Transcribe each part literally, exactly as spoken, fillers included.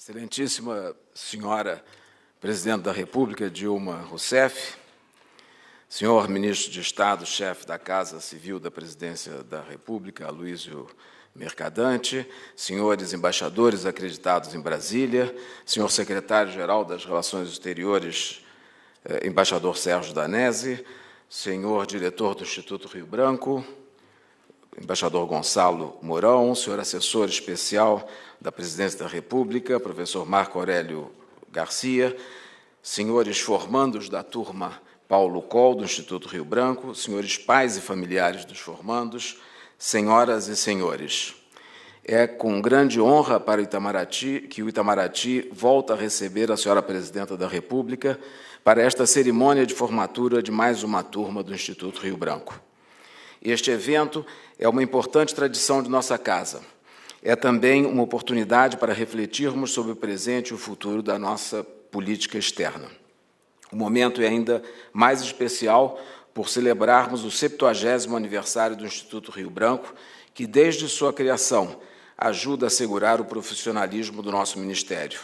Excelentíssima senhora Presidente da República, Dilma Rousseff, senhor Ministro de Estado, chefe da Casa Civil da Presidência da República, Aloísio Mercadante, senhores embaixadores acreditados em Brasília, senhor secretário-geral das Relações Exteriores, eh, embaixador Sérgio Danese, senhor diretor do Instituto Rio Branco, embaixador Gonçalo Mourão, senhor assessor especial da Presidência da República, professor Marco Aurélio Garcia, senhores formandos da turma Paulo Kol, do Instituto Rio Branco, senhores pais e familiares dos formandos, senhoras e senhores. É com grande honra para Itamaraty que o Itamaraty volta a receber a senhora Presidenta da República para esta cerimônia de formatura de mais uma turma do Instituto Rio Branco. Este evento é uma importante tradição de nossa casa. É também uma oportunidade para refletirmos sobre o presente e o futuro da nossa política externa. O momento é ainda mais especial por celebrarmos o septuagésimo aniversário do Instituto Rio Branco, que, desde sua criação, ajuda a assegurar o profissionalismo do nosso Ministério.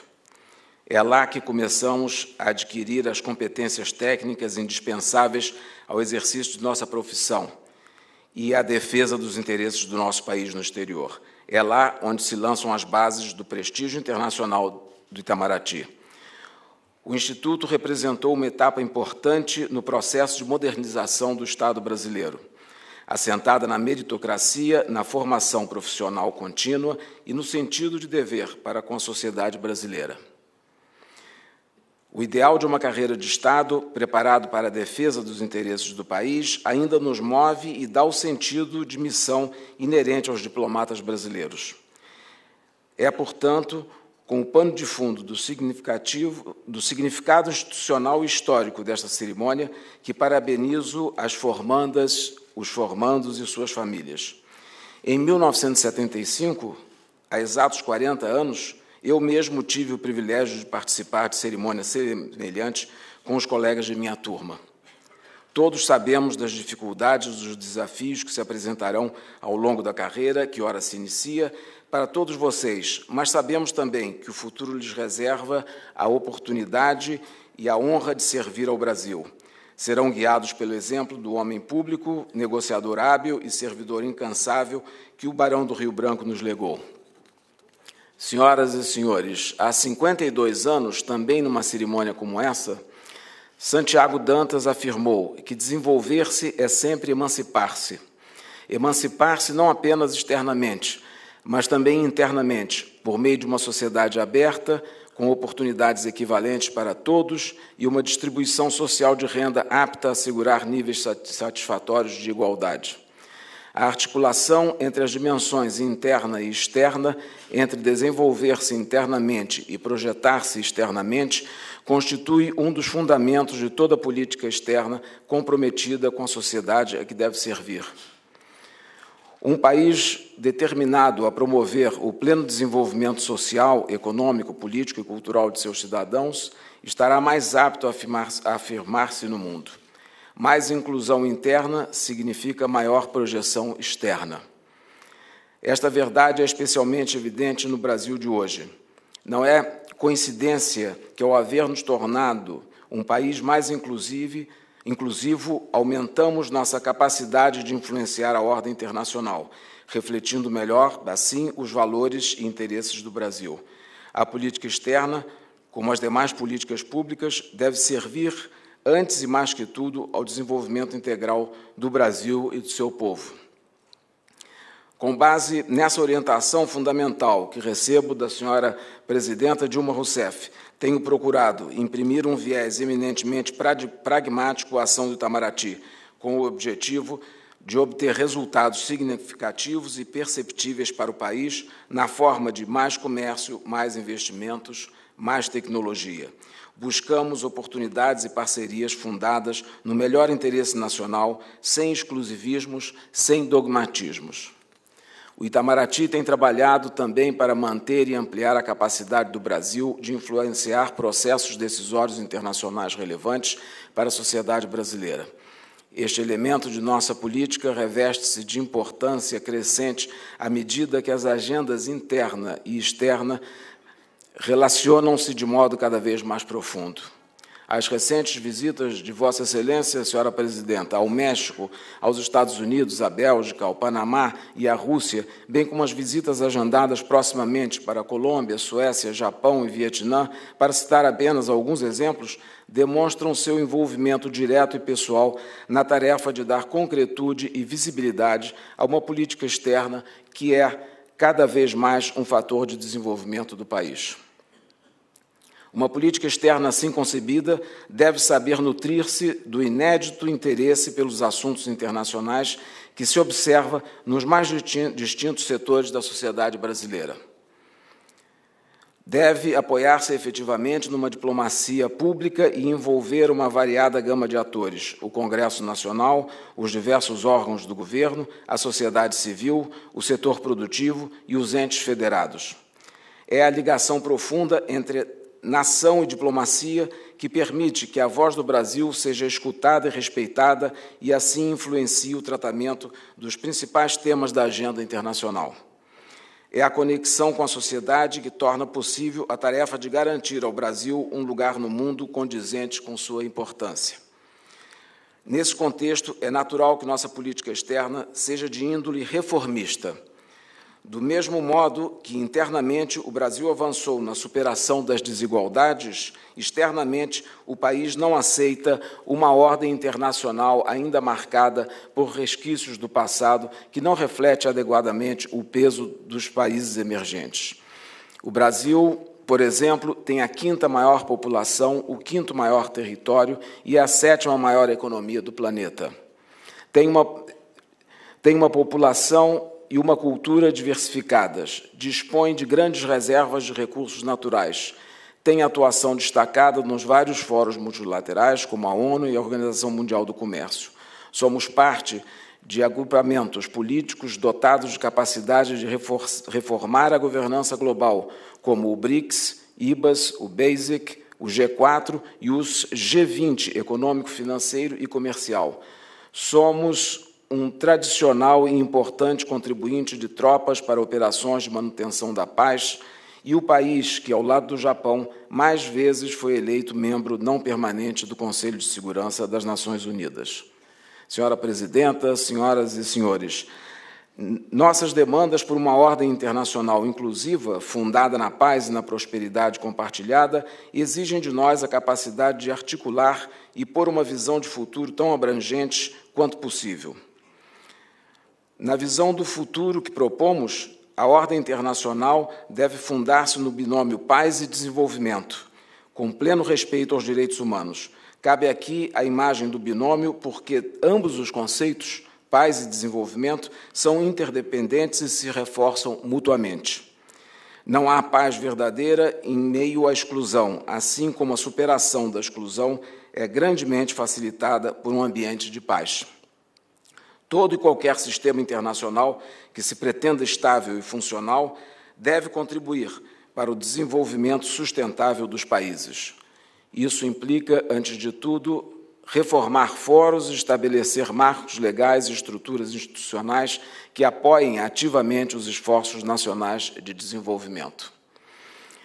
É lá que começamos a adquirir as competências técnicas indispensáveis ao exercício de nossa profissão e à defesa dos interesses do nosso país no exterior. É lá onde se lançam as bases do prestígio internacional do Itamaraty. O Instituto representou uma etapa importante no processo de modernização do Estado brasileiro, assentada na meritocracia, na formação profissional contínua e no sentido de dever para com a sociedade brasileira. O ideal de uma carreira de Estado, preparado para a defesa dos interesses do país, ainda nos move e dá o sentido de missão inerente aos diplomatas brasileiros. É, portanto, com o pano de fundo do, significativo, do significado institucional e histórico desta cerimônia, que parabenizo as formandas, os formandos e suas famílias. Em mil novecentos e setenta e cinco, há exatos quarenta anos, eu mesmo tive o privilégio de participar de cerimônias semelhantes com os colegas de minha turma. Todos sabemos das dificuldades, dos desafios que se apresentarão ao longo da carreira, que ora se inicia, para todos vocês, mas sabemos também que o futuro lhes reserva a oportunidade e a honra de servir ao Brasil. Serão guiados pelo exemplo do homem público, negociador hábil e servidor incansável que o Barão do Rio Branco nos legou. Senhoras e senhores, há cinquenta e dois anos, também numa cerimônia como essa, Santiago Dantas afirmou que desenvolver-se é sempre emancipar-se. Emancipar-se não apenas externamente, mas também internamente, por meio de uma sociedade aberta, com oportunidades equivalentes para todos e uma distribuição social de renda apta a assegurar níveis satisfatórios de igualdade. A articulação entre as dimensões interna e externa, entre desenvolver-se internamente e projetar-se externamente, constitui um dos fundamentos de toda política externa comprometida com a sociedade a que deve servir. Um país determinado a promover o pleno desenvolvimento social, econômico, político e cultural de seus cidadãos estará mais apto a afirmar-se, a afirmar-se no mundo. Mais inclusão interna significa maior projeção externa. Esta verdade é especialmente evidente no Brasil de hoje. Não é coincidência que, ao haver nos tornado um país mais inclusivo, inclusivo, aumentamos nossa capacidade de influenciar a ordem internacional, refletindo melhor, assim, os valores e interesses do Brasil. A política externa, como as demais políticas públicas, deve servir antes e mais que tudo, ao desenvolvimento integral do Brasil e do seu povo. Com base nessa orientação fundamental que recebo da senhora Presidenta Dilma Rousseff, tenho procurado imprimir um viés eminentemente pragmático à ação do Itamaraty, com o objetivo de obter resultados significativos e perceptíveis para o país na forma de mais comércio, mais investimentos, mais tecnologia. Buscamos oportunidades e parcerias fundadas no melhor interesse nacional, sem exclusivismos, sem dogmatismos. O Itamaraty tem trabalhado também para manter e ampliar a capacidade do Brasil de influenciar processos decisórios internacionais relevantes para a sociedade brasileira. Este elemento de nossa política reveste-se de importância crescente à medida que as agendas interna e externa relacionam-se de modo cada vez mais profundo. As recentes visitas de Vossa Excelência, Senhora Presidenta, ao México, aos Estados Unidos, à Bélgica, ao Panamá e à Rússia, bem como as visitas agendadas proximamente para a Colômbia, Suécia, Japão e Vietnã, para citar apenas alguns exemplos, demonstram seu envolvimento direto e pessoal na tarefa de dar concretude e visibilidade a uma política externa que é cada vez mais um fator de desenvolvimento do país. Uma política externa assim concebida deve saber nutrir-se do inédito interesse pelos assuntos internacionais que se observa nos mais distintos setores da sociedade brasileira. Deve apoiar-se efetivamente numa diplomacia pública e envolver uma variada gama de atores, o Congresso Nacional, os diversos órgãos do governo, a sociedade civil, o setor produtivo e os entes federados. É a ligação profunda entre nação e diplomacia que permite que a voz do Brasil seja escutada e respeitada e assim influencie o tratamento dos principais temas da agenda internacional. É a conexão com a sociedade que torna possível a tarefa de garantir ao Brasil um lugar no mundo condizente com sua importância. Nesse contexto, é natural que nossa política externa seja de índole reformista. Do mesmo modo que internamente o Brasil avançou na superação das desigualdades, externamente o país não aceita uma ordem internacional ainda marcada por resquícios do passado que não reflete adequadamente o peso dos países emergentes. O Brasil, por exemplo, tem a quinta maior população, o quinto maior território e a sétima maior economia do planeta. Tem uma, tem uma população e uma cultura diversificadas, dispõe de grandes reservas de recursos naturais, tem atuação destacada nos vários fóruns multilaterais, como a ONU e a Organização Mundial do Comércio. Somos parte de agrupamentos políticos dotados de capacidade de reformar a governança global, como o BRICS, IBAS, o BASIC, o G quatro e os G vinte, econômico, financeiro e comercial. Somos um tradicional e importante contribuinte de tropas para operações de manutenção da paz e o país que, ao lado do Japão, mais vezes foi eleito membro não permanente do Conselho de Segurança das Nações Unidas. Senhora Presidenta, senhoras e senhores, nossas demandas por uma ordem internacional inclusiva, fundada na paz e na prosperidade compartilhada, exigem de nós a capacidade de articular e pôr uma visão de futuro tão abrangente quanto possível. Na visão do futuro que propomos, a ordem internacional deve fundar-se no binômio paz e desenvolvimento, com pleno respeito aos direitos humanos. Cabe aqui a imagem do binômio, porque ambos os conceitos, paz e desenvolvimento, são interdependentes e se reforçam mutuamente. Não há paz verdadeira em meio à exclusão, assim como a superação da exclusão é grandemente facilitada por um ambiente de paz. Todo e qualquer sistema internacional que se pretenda estável e funcional deve contribuir para o desenvolvimento sustentável dos países. Isso implica, antes de tudo, reformar fóruns e estabelecer marcos legais e estruturas institucionais que apoiem ativamente os esforços nacionais de desenvolvimento.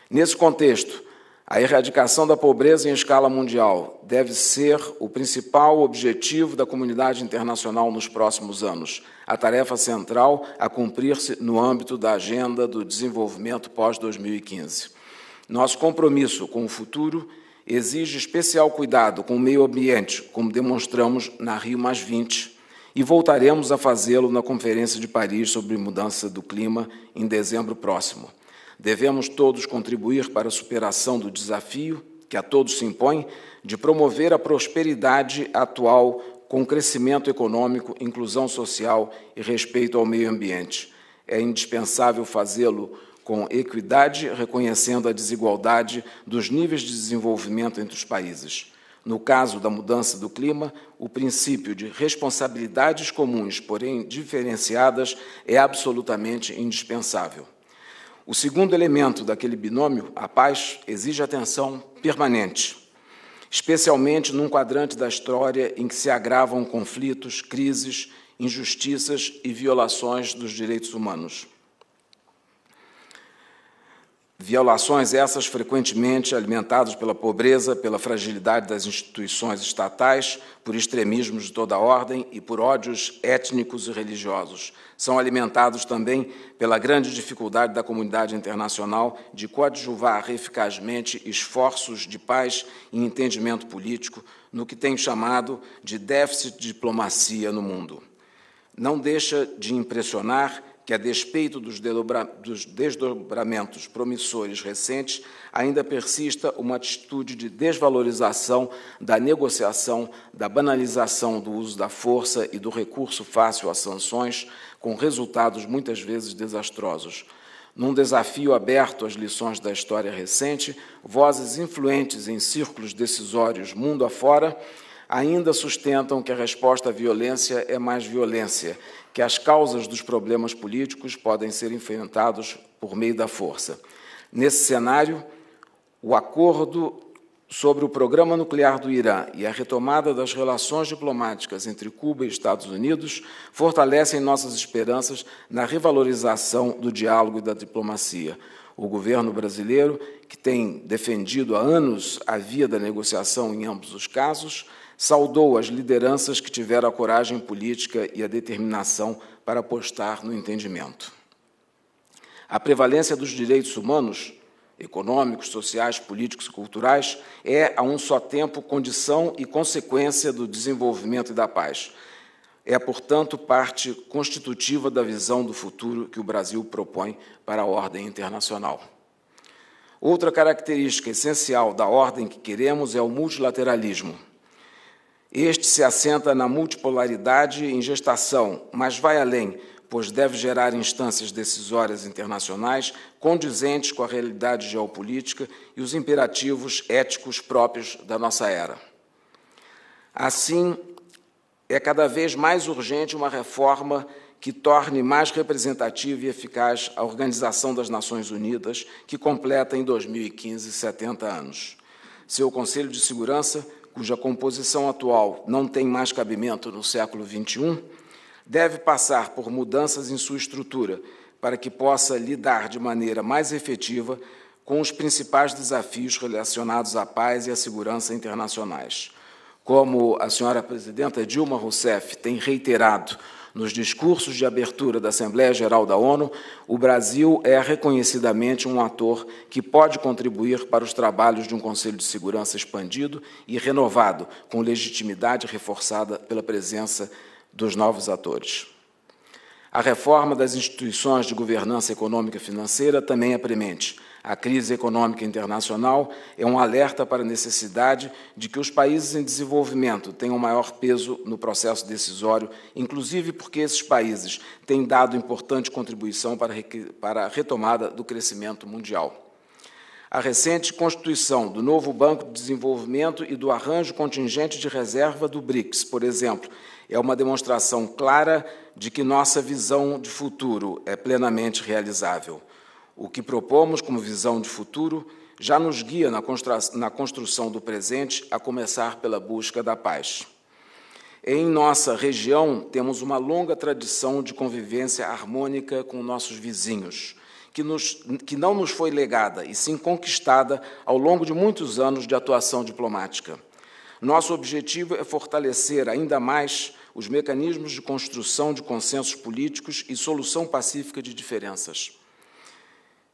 Nesse contexto, a erradicação da pobreza em escala mundial deve ser o principal objetivo da comunidade internacional nos próximos anos, a tarefa central a cumprir-se no âmbito da Agenda do Desenvolvimento pós dois mil e quinze. Nosso compromisso com o futuro exige especial cuidado com o meio ambiente, como demonstramos na Rio mais vinte, e voltaremos a fazê-lo na Conferência de Paris sobre a Mudança do Clima em dezembro próximo. Devemos todos contribuir para a superação do desafio que a todos se impõe de promover a prosperidade atual com crescimento econômico, inclusão social e respeito ao meio ambiente. É indispensável fazê-lo com equidade, reconhecendo a desigualdade dos níveis de desenvolvimento entre os países. No caso da mudança do clima, o princípio de responsabilidades comuns, porém diferenciadas, é absolutamente indispensável. O segundo elemento daquele binômio, a paz, exige atenção permanente, especialmente num quadrante da história em que se agravam conflitos, crises, injustiças e violações dos direitos humanos. Violações essas frequentemente alimentadas pela pobreza, pela fragilidade das instituições estatais, por extremismos de toda ordem e por ódios étnicos e religiosos. São alimentados também pela grande dificuldade da comunidade internacional de coadjuvar eficazmente esforços de paz e entendimento político no que tem chamado de déficit de diplomacia no mundo. Não deixa de impressionar que, a despeito dos desdobramentos promissores recentes, ainda persista uma atitude de desvalorização da negociação, da banalização do uso da força e do recurso fácil a sanções, com resultados muitas vezes desastrosos. Num desafio aberto às lições da história recente, vozes influentes em círculos decisórios mundo afora ainda sustentam que a resposta à violência é mais violência, que as causas dos problemas políticos podem ser enfrentados por meio da força. Nesse cenário, o acordo sobre o programa nuclear do Irã e a retomada das relações diplomáticas entre Cuba e Estados Unidos fortalecem nossas esperanças na revalorização do diálogo e da diplomacia. O governo brasileiro, que tem defendido há anos a via da negociação em ambos os casos, saudou as lideranças que tiveram a coragem política e a determinação para apostar no entendimento. A prevalência dos direitos humanos, econômicos, sociais, políticos e culturais, é, a um só tempo, condição e consequência do desenvolvimento e da paz. É, portanto, parte constitutiva da visão do futuro que o Brasil propõe para a ordem internacional. Outra característica essencial da ordem que queremos é o multilateralismo. Este se assenta na multipolaridade em gestação, mas vai além, pois deve gerar instâncias decisórias internacionais condizentes com a realidade geopolítica e os imperativos éticos próprios da nossa era. Assim, é cada vez mais urgente uma reforma que torne mais representativa e eficaz a Organização das Nações Unidas, que completa em dois mil e quinze setenta anos. Seu Conselho de Segurança, cuja composição atual não tem mais cabimento no século vinte e um, deve passar por mudanças em sua estrutura para que possa lidar de maneira mais efetiva com os principais desafios relacionados à paz e à segurança internacionais. Como a senhora presidenta Dilma Rousseff tem reiterado nos discursos de abertura da Assembleia Geral da ONU, o Brasil é reconhecidamente um ator que pode contribuir para os trabalhos de um Conselho de Segurança expandido e renovado, com legitimidade reforçada pela presença dos novos atores. A reforma das instituições de governança econômica e financeira também é premente. A crise econômica internacional é um alerta para a necessidade de que os países em desenvolvimento tenham maior peso no processo decisório, inclusive porque esses países têm dado importante contribuição para a retomada do crescimento mundial. A recente constituição do novo Banco de Desenvolvimento e do arranjo contingente de reserva do BRICS, por exemplo, é uma demonstração clara de que nossa visão de futuro é plenamente realizável. O que propomos como visão de futuro já nos guia na construção do presente, a começar pela busca da paz. Em nossa região, temos uma longa tradição de convivência harmônica com nossos vizinhos, que, nos, que não nos foi legada e sim conquistada ao longo de muitos anos de atuação diplomática. Nosso objetivo é fortalecer ainda mais os mecanismos de construção de consensos políticos e solução pacífica de diferenças.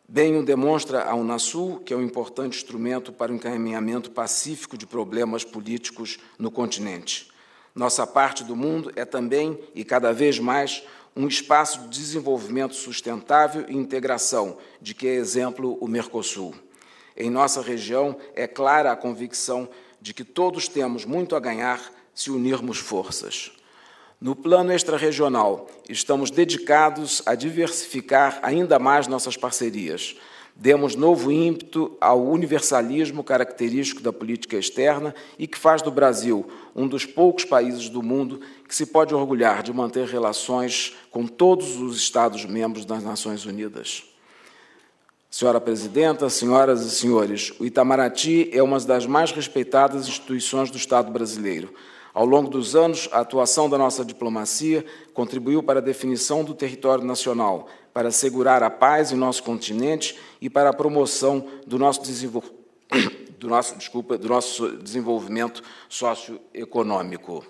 Bem o demonstra a UNASUL, que é um importante instrumento para o encaminhamento pacífico de problemas políticos no continente. Nossa parte do mundo é também, e cada vez mais, um espaço de desenvolvimento sustentável e integração, de que é exemplo o Mercosul. Em nossa região, é clara a convicção de que todos temos muito a ganhar se unirmos forças. No plano extra-regional, estamos dedicados a diversificar ainda mais nossas parcerias. Demos novo ímpeto ao universalismo característico da política externa e que faz do Brasil um dos poucos países do mundo que se pode orgulhar de manter relações com todos os Estados-membros das Nações Unidas. Senhora Presidenta, senhoras e senhores, o Itamaraty é uma das mais respeitadas instituições do Estado brasileiro. Ao longo dos anos, a atuação da nossa diplomacia contribuiu para a definição do território nacional, para assegurar a paz em nosso continente e para a promoção do nosso desenvolvimento, do nosso, desculpa, do nosso desenvolvimento socioeconômico.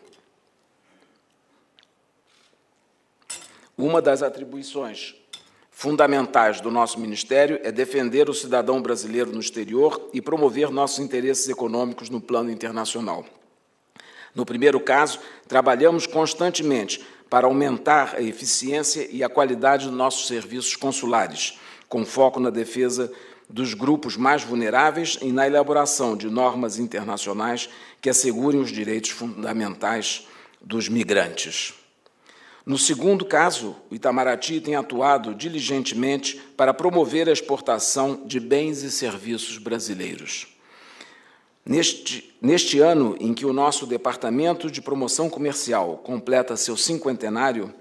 Uma das atribuições fundamentais do nosso Ministério é defender o cidadão brasileiro no exterior e promover nossos interesses econômicos no plano internacional. No primeiro caso, trabalhamos constantemente para aumentar a eficiência e a qualidade dos nossos serviços consulares, com foco na defesa dos grupos mais vulneráveis e na elaboração de normas internacionais que assegurem os direitos fundamentais dos migrantes. No segundo caso, o Itamaraty tem atuado diligentemente para promover a exportação de bens e serviços brasileiros. Neste, neste ano em que o nosso Departamento de Promoção Comercial completa seu cinquentenário,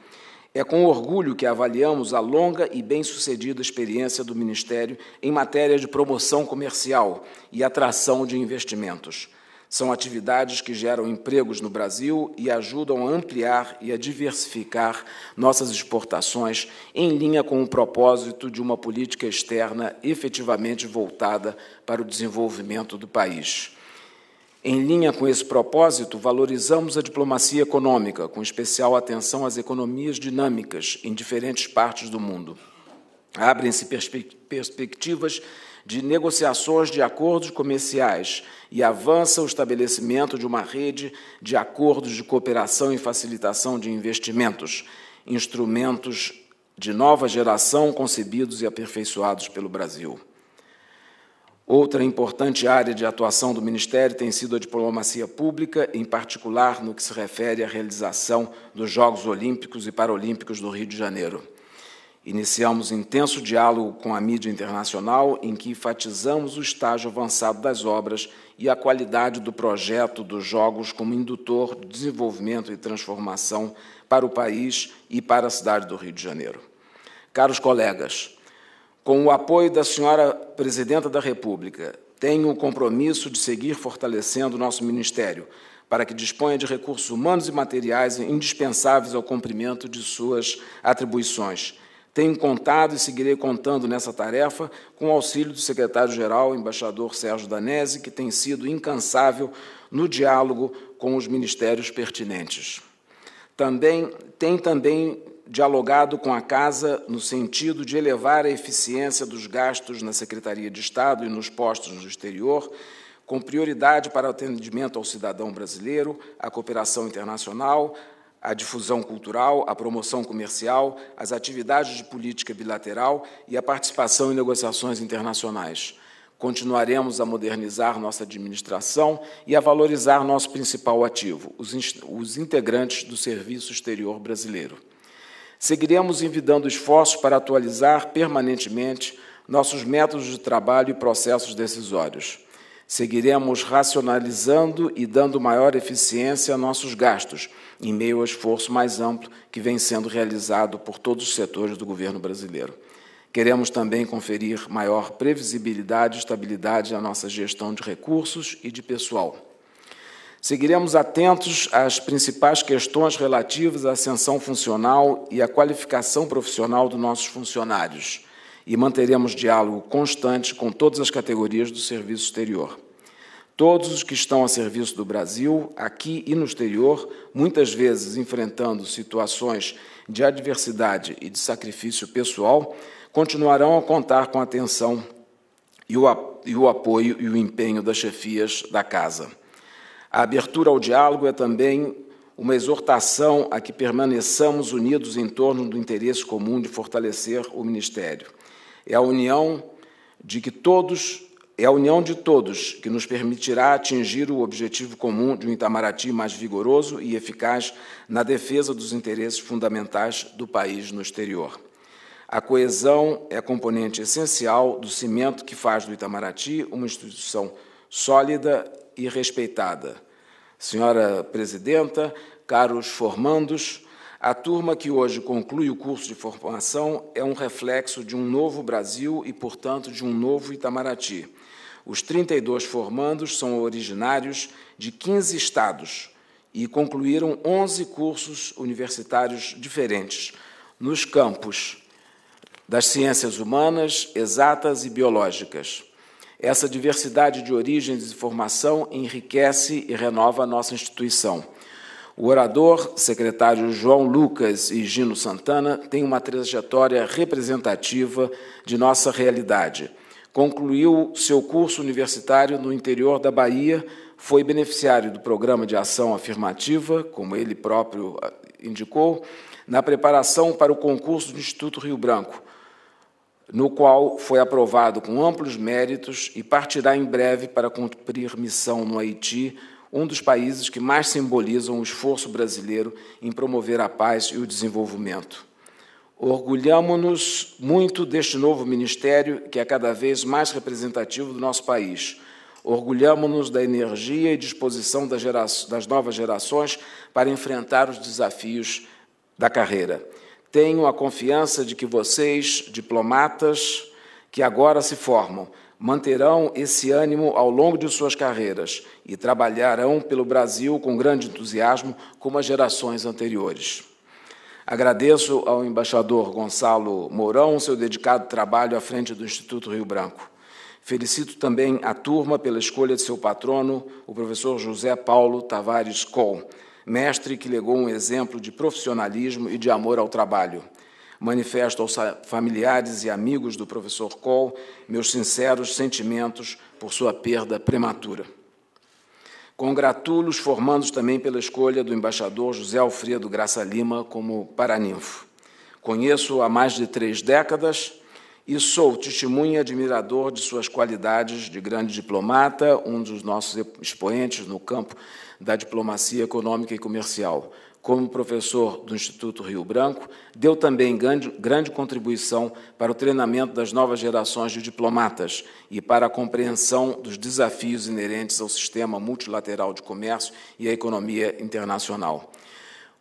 é com orgulho que avaliamos a longa e bem-sucedida experiência do Ministério em matéria de promoção comercial e atração de investimentos. São atividades que geram empregos no Brasil e ajudam a ampliar e a diversificar nossas exportações em linha com o propósito de uma política externa efetivamente voltada para o desenvolvimento do país. Em linha com esse propósito, valorizamos a diplomacia econômica, com especial atenção às economias dinâmicas em diferentes partes do mundo. Abrem-se perspectivas de negociações de acordos comerciais e avança o estabelecimento de uma rede de acordos de cooperação e facilitação de investimentos, instrumentos de nova geração concebidos e aperfeiçoados pelo Brasil. Outra importante área de atuação do Ministério tem sido a diplomacia pública, em particular no que se refere à realização dos Jogos Olímpicos e Paralímpicos do Rio de Janeiro. Iniciamos intenso diálogo com a mídia internacional, em que enfatizamos o estágio avançado das obras e a qualidade do projeto dos Jogos como indutor de desenvolvimento e transformação para o país e para a cidade do Rio de Janeiro. Caros colegas, com o apoio da senhora Presidenta da República, tenho o compromisso de seguir fortalecendo o nosso Ministério para que disponha de recursos humanos e materiais indispensáveis ao cumprimento de suas atribuições. Tenho contado e seguirei contando nessa tarefa com o auxílio do secretário-geral, embaixador Sérgio Danese, que tem sido incansável no diálogo com os ministérios pertinentes. Também, tem também... dialogado com a Casa no sentido de elevar a eficiência dos gastos na Secretaria de Estado e nos postos no exterior, com prioridade para o atendimento ao cidadão brasileiro, a cooperação internacional, a difusão cultural, a promoção comercial, as atividades de política bilateral e a participação em negociações internacionais. Continuaremos a modernizar nossa administração e a valorizar nosso principal ativo, os, os integrantes do Serviço Exterior Brasileiro. Seguiremos envidando esforços para atualizar permanentemente nossos métodos de trabalho e processos decisórios. Seguiremos racionalizando e dando maior eficiência a nossos gastos, em meio ao esforço mais amplo que vem sendo realizado por todos os setores do governo brasileiro. Queremos também conferir maior previsibilidade e estabilidade à nossa gestão de recursos e de pessoal. Seguiremos atentos às principais questões relativas à ascensão funcional e à qualificação profissional dos nossos funcionários e manteremos diálogo constante com todas as categorias do serviço exterior. Todos os que estão a serviço do Brasil, aqui e no exterior, muitas vezes enfrentando situações de adversidade e de sacrifício pessoal, continuarão a contar com a atenção e o apoio e o empenho das chefias da Casa. A abertura ao diálogo é também uma exortação a que permaneçamos unidos em torno do interesse comum de fortalecer o Ministério. É a união de que todos, é a união de todos que nos permitirá atingir o objetivo comum de um Itamaraty mais vigoroso e eficaz na defesa dos interesses fundamentais do país no exterior. A coesão é componente essencial do cimento que faz do Itamaraty uma instituição sólida e respeitada. Senhora Presidenta, caros formandos, a turma que hoje conclui o curso de formação é um reflexo de um novo Brasil e, portanto, de um novo Itamaraty. Os trinta e dois formandos são originários de quinze estados e concluíram onze cursos universitários diferentes nos campos das ciências humanas, exatas e biológicas. Essa diversidade de origens e formação enriquece e renova a nossa instituição. O orador, secretário João Lucas e Gino Santana, tem uma trajetória representativa de nossa realidade. Concluiu seu curso universitário no interior da Bahia, foi beneficiário do Programa de Ação Afirmativa, como ele próprio indicou, na preparação para o concurso do Instituto Rio Branco, no qual foi aprovado com amplos méritos e partirá em breve para cumprir missão no Haiti, um dos países que mais simbolizam o esforço brasileiro em promover a paz e o desenvolvimento. Orgulhamo-nos muito deste novo ministério, que é cada vez mais representativo do nosso país. Orgulhamo-nos da energia e disposição das, gera... das novas gerações para enfrentar os desafios da carreira. Tenho a confiança de que vocês, diplomatas, que agora se formam, manterão esse ânimo ao longo de suas carreiras e trabalharão pelo Brasil com grande entusiasmo, como as gerações anteriores. Agradeço ao embaixador Gonçalo Mourão seu dedicado trabalho à frente do Instituto Rio Branco. Felicito também a turma pela escolha de seu patrono, o professor José Paulo Tavares Coll, mestre que legou um exemplo de profissionalismo e de amor ao trabalho. Manifesto aos familiares e amigos do professor Coll meus sinceros sentimentos por sua perda prematura. Congratulo os formandos também pela escolha do embaixador José Alfredo Graça Lima como paraninfo. Conheço-o há mais de três décadas e sou testemunha e admirador de suas qualidades de grande diplomata, um dos nossos expoentes no campo da diplomacia econômica e comercial. Como professor do Instituto Rio Branco, deu também grande, grande contribuição para o treinamento das novas gerações de diplomatas e para a compreensão dos desafios inerentes ao sistema multilateral de comércio e à economia internacional.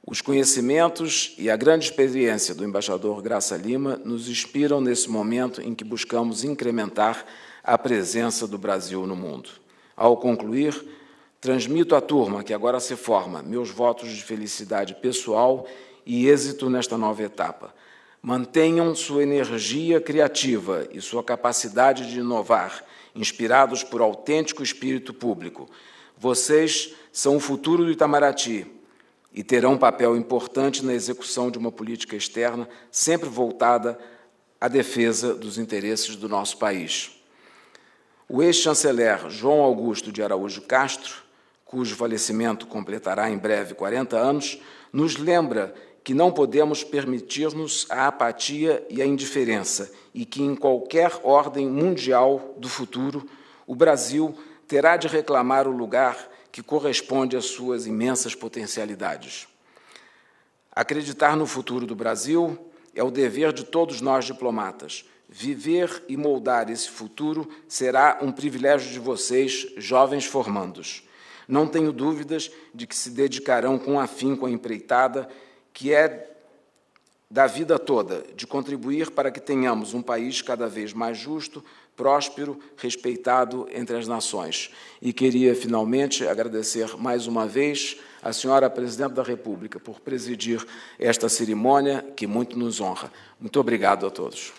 Os conhecimentos e a grande experiência do embaixador Graça Lima nos inspiram nesse momento em que buscamos incrementar a presença do Brasil no mundo. Ao concluir, transmito à turma, que agora se forma, meus votos de felicidade pessoal e êxito nesta nova etapa. Mantenham sua energia criativa e sua capacidade de inovar, inspirados por autêntico espírito público. Vocês são o futuro do Itamaraty e terão um papel importante na execução de uma política externa sempre voltada à defesa dos interesses do nosso país. O ex-chanceler João Augusto de Araújo Castro, cujo falecimento completará em breve quarenta anos, nos lembra que não podemos permitir-nos a apatia e a indiferença e que, em qualquer ordem mundial do futuro, o Brasil terá de reclamar o lugar que corresponde às suas imensas potencialidades. Acreditar no futuro do Brasil é o dever de todos nós diplomatas. Viver e moldar esse futuro será um privilégio de vocês, jovens formandos. Não tenho dúvidas de que se dedicarão com afinco à empreitada, que é da vida toda, de contribuir para que tenhamos um país cada vez mais justo, próspero, respeitado entre as nações. E queria, finalmente, agradecer mais uma vez à senhora Presidente da República por presidir esta cerimônia que muito nos honra. Muito obrigado a todos.